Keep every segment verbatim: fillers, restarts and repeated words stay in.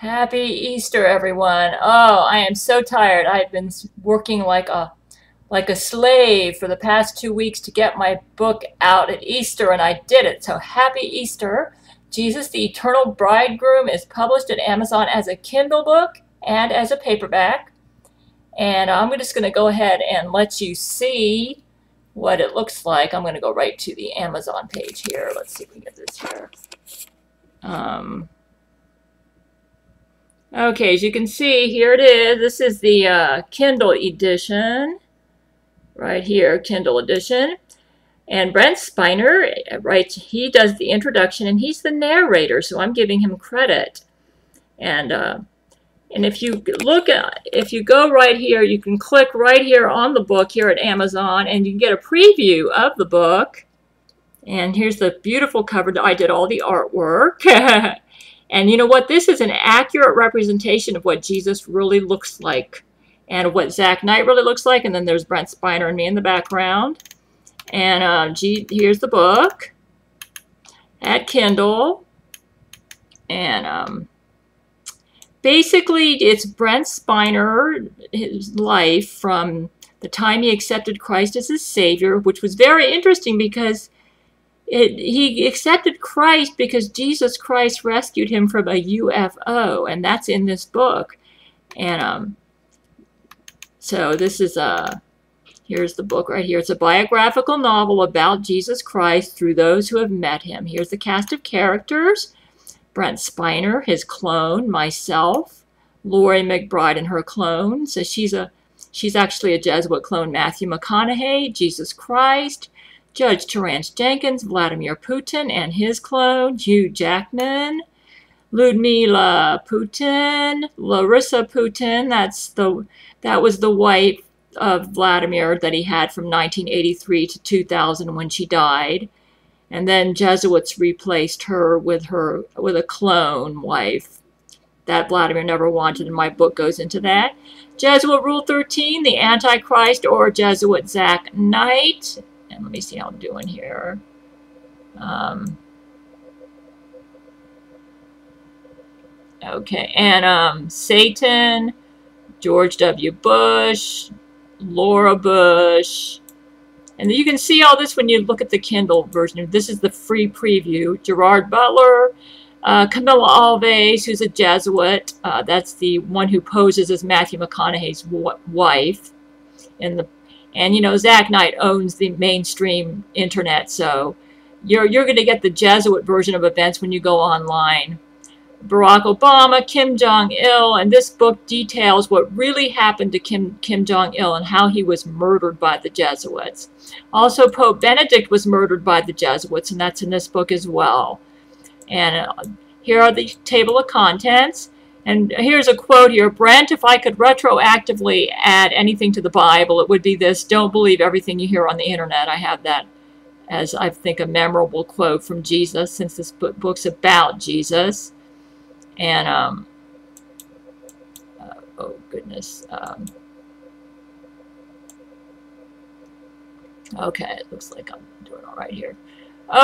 Happy Easter, everyone. Oh, I am so tired. I've been working like a like a slave for the past two weeks to get my book out at Easter, and I did it. So happy Easter. Jesus, the Eternal Bridegroom is published at Amazon as a Kindle book and as a paperback. And I'm just going to go ahead and let you see what it looks like. I'm going to go right to the Amazon page here. Let's see if we can get this here. Um, okay, as you can see, here it is. This is the uh, Kindle edition. Right here, Kindle edition. And Brent Spiner writes, he does the introduction, and he's the narrator, so I'm giving him credit. And uh, and if you look at, if you go right here, you can click right here on the book here at Amazon, and you can get a preview of the book. And here's the beautiful cover. I did all the artwork. And you know what? This is an accurate representation of what Jesus really looks like, and what Zack Knight really looks like. And then there's Brent Spiner and me in the background. And uh, gee, here's the book at Kindle. And um, basically, it's Brent Spiner, his life from the time he accepted Christ as his Savior, which was very interesting because it, he accepted Christ because Jesus Christ rescued him from a U F O. And that's in this book. And um, so this is a... Uh, Here's the book right here. It's a biographical novel about Jesus Christ through those who have met him. Here's the cast of characters. Brent Spiner, his clone, myself, Lori McBride and her clone. So she's a she's actually a Jesuit clone, Matthew McConaughey, Jesus Christ, Judge Terrance Jenkins, Vladimir Putin and his clone, Hugh Jackman, Ludmila Putin, Larissa Putin, that's the that was the wife of Vladimir that he had from nineteen eighty-three to two thousand when she died, and then Jesuits replaced her with her with a clone wife that Vladimir never wanted, and my book goes into that. Jesuit Rule thirteen, the Antichrist, or Jesuit Zack Knight. And let me see how I'm doing here. Um, okay, and um, Satan, George W. Bush, Laura Bush. And you can see all this when you look at the Kindle version. This is the free preview. Gerard Butler, uh, Camila Alves, who's a Jesuit. Uh, that's the one who poses as Matthew McConaughey's wife. And, the, and you know, Zack Knight owns the mainstream internet, so you're, you're going to get the Jesuit version of events when you go online. Barack Obama, Kim Jong-il, and this book details what really happened to Kim, Kim Jong-il and how he was murdered by the Jesuits. Also, Pope Benedict was murdered by the Jesuits, and that's in this book as well. And uh, here are the table of contents. And here's a quote here. Brent, if I could retroactively add anything to the Bible, it would be this: don't believe everything you hear on the internet. I have that as, I think, a memorable quote from Jesus, since this book's about Jesus. And, um, uh, oh, goodness. Um, okay, it looks like I'm doing all right here.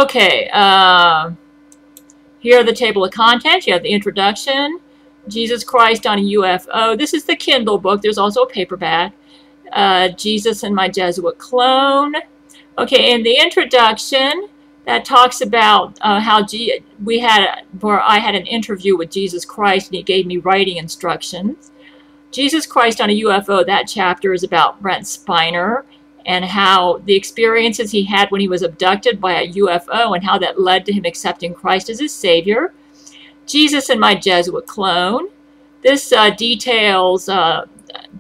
Okay, uh, here are the table of contents. You have the introduction, Jesus Christ on a U F O. This is the Kindle book. There's also a paperback. Uh, Jesus and my Jesuit clone. Okay, in the introduction, that talks about uh, how G we had, where I had an interview with Jesus Christ, and he gave me writing instructions. Jesus Christ on a U F O, that chapter is about Brent Spiner and how the experiences he had when he was abducted by a U F O and how that led to him accepting Christ as his Savior. Jesus and my Jesuit clone. This uh, details uh,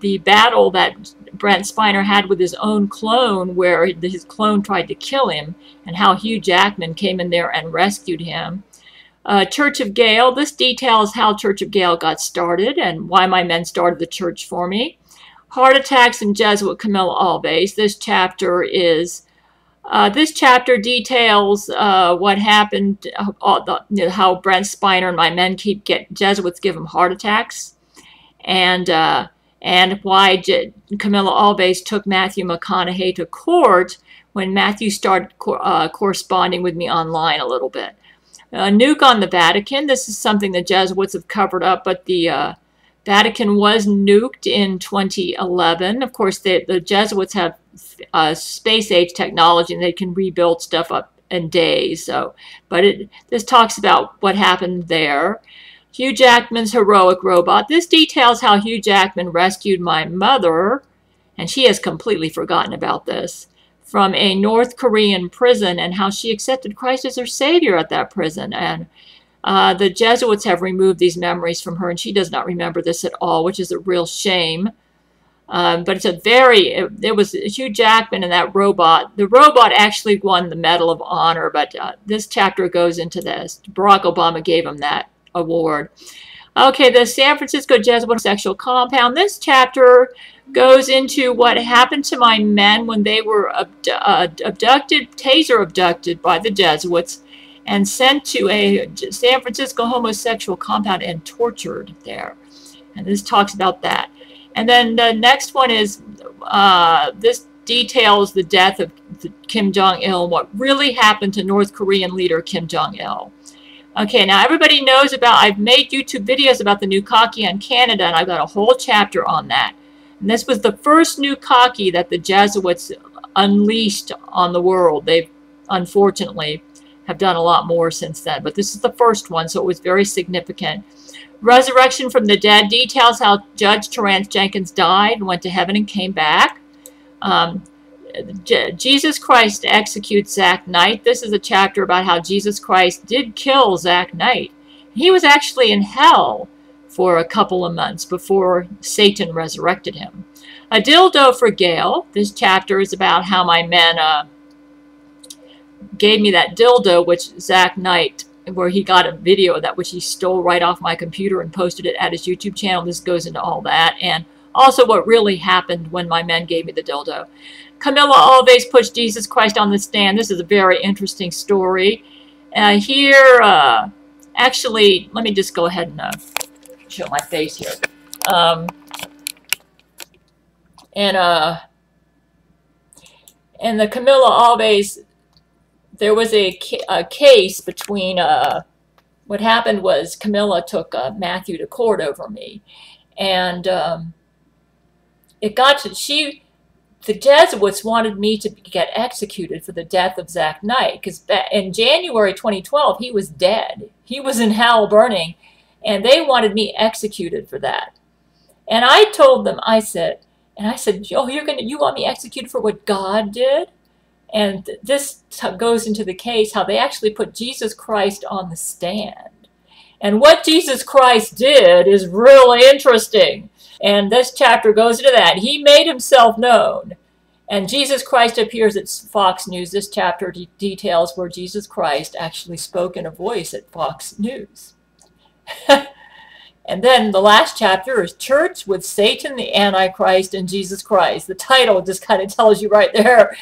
the battle that Brent Spiner had with his own clone, where his clone tried to kill him, and how Hugh Jackman came in there and rescued him. Uh, Church of Gale. This details how Church of Gale got started and why my men started the church for me. Heart Attacks and Jesuit Camila Alves. This chapter is uh, this chapter details uh, what happened, uh, the, you know, how Brent Spiner and my men keep get Jesuits give him heart attacks, and. Uh, and why J Camila Alves took Matthew McConaughey to court when Matthew started co uh, corresponding with me online a little bit. A nuke on the Vatican. This is something the Jesuits have covered up, but the uh, Vatican was nuked in twenty eleven. Of course, they, the Jesuits have uh, space-age technology, and they can rebuild stuff up in days. So, but it, this talks about what happened there. Hugh Jackman's heroic robot. This details how Hugh Jackman rescued my mother, and she has completely forgotten about this, from a North Korean prison, and how she accepted Christ as her savior at that prison. And uh, the Jesuits have removed these memories from her, and she does not remember this at all, which is a real shame. Um, but it's a very, it, it was Hugh Jackman and that robot. The robot actually won the Medal of Honor, but uh, this chapter goes into this. Barack Obama gave him that award. Okay, the San Francisco Jesuit sexual compound. This chapter goes into what happened to my men when they were abdu uh, abducted, taser abducted by the Jesuits and sent to a San Francisco homosexual compound and tortured there. And this talks about that. And then the next one is, uh, this details the death of Kim Jong-il and what really happened to North Korean leader Kim Jong-il. Okay, now everybody knows about, I've made YouTube videos about the Nukkake in Canada, and I've got a whole chapter on that. And this was the first Nukkake that the Jesuits unleashed on the world. They've, unfortunately, have done a lot more since then, but this is the first one, so it was very significant. Resurrection from the Dead details how Judge Terrance Jenkins died and went to heaven and came back. Um, Jesus Christ executes Zack Knight. This is a chapter about how Jesus Christ did kill Zack Knight. He was actually in hell for a couple of months before Satan resurrected him. A dildo for Gail. This chapter is about how my men uh, gave me that dildo, which Zack Knight, where he got a video of that, which he stole right off my computer and posted it at his YouTube channel. This goes into all that, and also what really happened when my men gave me the dildo. Camila Alves pushed Jesus Christ on the stand. This is a very interesting story. Uh, here, uh, actually, let me just go ahead and uh, show my face here. Um, and, uh, and the Camila Alves, there was a, a case between, uh, what happened was Camila took uh, Matthew to court over me. And um, it got to, she... The Jesuits wanted me to get executed for the death of Zack Knight, because in January twenty twelve, he was dead. He was in hell burning, and they wanted me executed for that. And I told them, I said, and I said, oh, you're gonna, you want me executed for what God did? And this goes into the case, how they actually put Jesus Christ on the stand. And what Jesus Christ did is really interesting. And this chapter goes into that. He made himself known. And Jesus Christ appears at Fox News. This chapter de details where Jesus Christ actually spoke in a voice at Fox News. And then the last chapter is Church with Satan, the Antichrist, and Jesus Christ. The title just kind of tells you right there.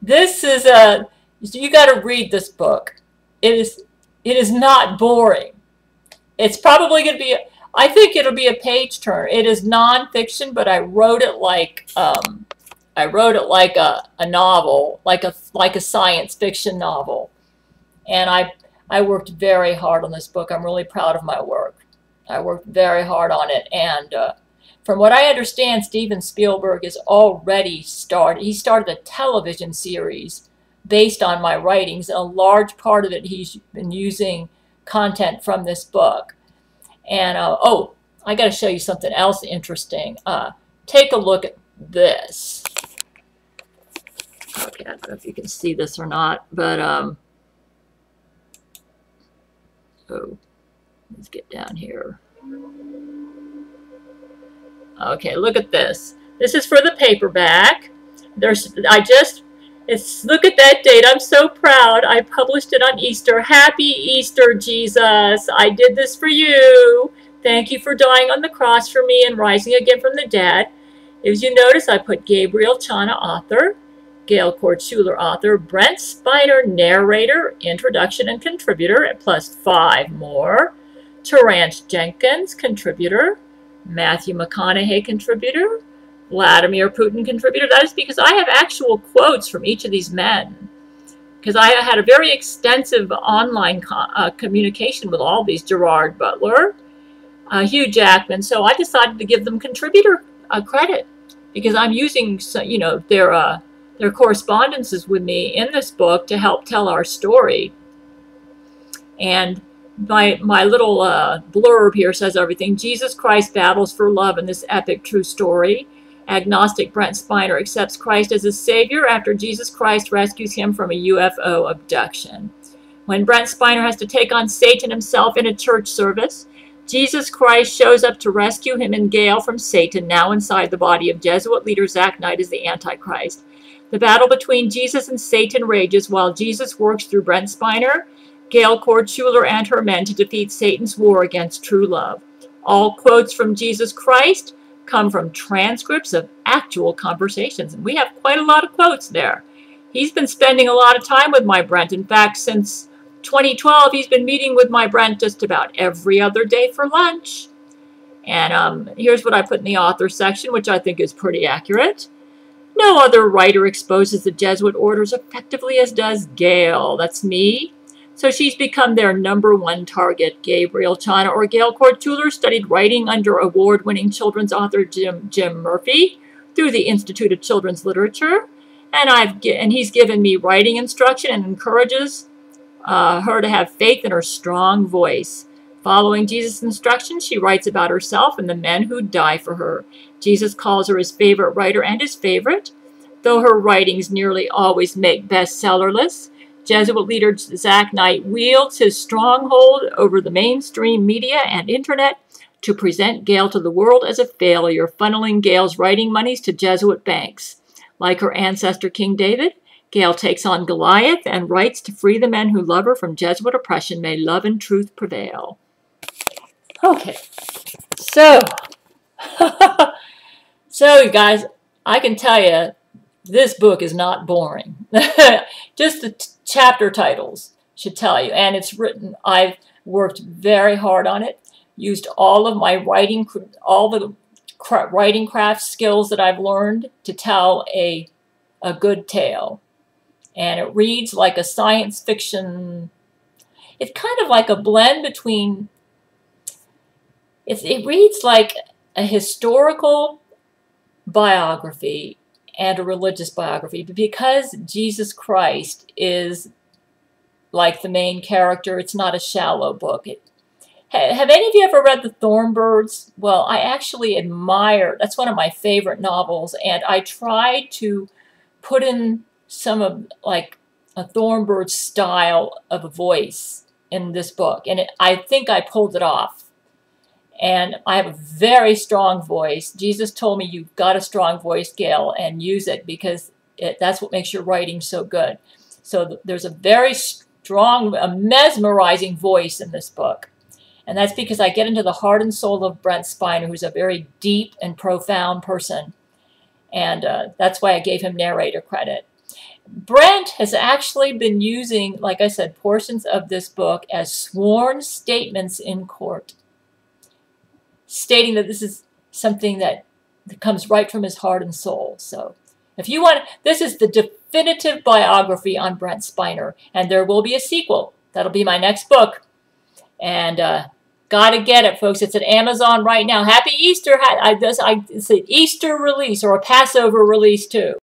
This is a, you got to read this book. It is, it is not boring. It's probably going to be, a, I think it'll be a page turner. It is nonfiction, but I wrote it like um, I wrote it like a, a novel, like a like a science fiction novel, and I I worked very hard on this book. I'm really proud of my work. I worked very hard on it, and uh, from what I understand, Steven Spielberg is already started. He started a television series based on my writings, and a large part of it he's been using content from this book. And, uh, oh, I got to show you something else interesting. Uh, take a look at this. Okay, I don't know if you can see this or not, but, um, oh, let's get down here. Okay, look at this. This is for the paperback. There's, I just, it's, look at that date. I'm so proud. I published it on Easter. Happy Easter, Jesus. I did this for you. Thank you for dying on the cross for me and rising again from the dead. As you notice, I put Gabriel Chana, author, Gail Chord Schuler, author, Brent Spiner, narrator, introduction and contributor, plus five more. Terrance Jenkins, contributor. Matthew McConaughey, contributor. Vladimir Putin, contributor. That is because I have actual quotes from each of these men. because I had a very extensive online uh, communication with all these, Gerard Butler, uh, Hugh Jackman. So I decided to give them contributor uh, credit, because I'm using, you know, their uh, their correspondences with me in this book to help tell our story. And my my little uh, blurb here says everything. Jesus Christ battles for love in this epic true story. Agnostic Brent Spiner accepts Christ as his savior after Jesus Christ rescues him from a U F O abduction. When Brent Spiner has to take on Satan himself in a church service, Jesus Christ shows up to rescue him and Gail from Satan, now inside the body of Jesuit leader Zack Knight as the Antichrist. The battle between Jesus and Satan rages while Jesus works through Brent Spiner, Gail Chord Schuler, and her men to defeat Satan's war against true love. All quotes from Jesus Christ come from transcripts of actual conversations, and we have quite a lot of quotes there. He's been spending a lot of time with my Brent. In fact, since twenty twelve, he's been meeting with my Brent just about every other day for lunch. And um, here's what I put in the author section, which I think is pretty accurate. No other writer exposes the Jesuit orders effectively as does Gail. That's me. So she's become their number one target. Gabriel Chana or Gail Chord Schuler studied writing under award-winning children's author Jim, Jim Murphy through the Institute of Children's Literature. And, I've, and he's given me writing instruction and encourages uh, her to have faith in her strong voice. Following Jesus' instructions, she writes about herself and the men who die for her. Jesus calls her his favorite writer and his favorite, though her writings nearly always make bestseller lists. Jesuit leader Zack Knight wields his stronghold over the mainstream media and internet to present Gail to the world as a failure, funneling Gail's writing monies to Jesuit banks. Like her ancestor King David, Gail takes on Goliath and writes to free the men who love her from Jesuit oppression. May love and truth prevail. Okay, so, so you guys, I can tell you, this book is not boring. Just the t chapter titles should tell you. And it's written, I've worked very hard on it, used all of my writing, all the cra writing craft skills that I've learned to tell a, a good tale. And it reads like a science fiction, it's kind of like a blend between, it's, it reads like a historical biography and a religious biography, because Jesus Christ is like the main character. It's not a shallow book. It, have any of you ever read The Thornbirds? Well, I actually admire, that's one of my favorite novels, and I try to put in some of like a Thornbird style of a voice in this book, and it, I think I pulled it off. And I have a very strong voice. Jesus told me, you've got a strong voice, Gail, and use it, because it, that's what makes your writing so good. So th there's a very strong, a mesmerizing voice in this book. And that's because I get into the heart and soul of Brent Spiner, who's a very deep and profound person. And uh, that's why I gave him narrator credit. Brent has actually been using, like I said, portions of this book as sworn statements in court, stating that this is something that comes right from his heart and soul. So if you want, this is the definitive biography on Brent Spiner, and there will be a sequel. That'll be my next book. And uh, gotta get it, folks. It's at Amazon right now. Happy Easter. I, I, it's an Easter release or a Passover release, too.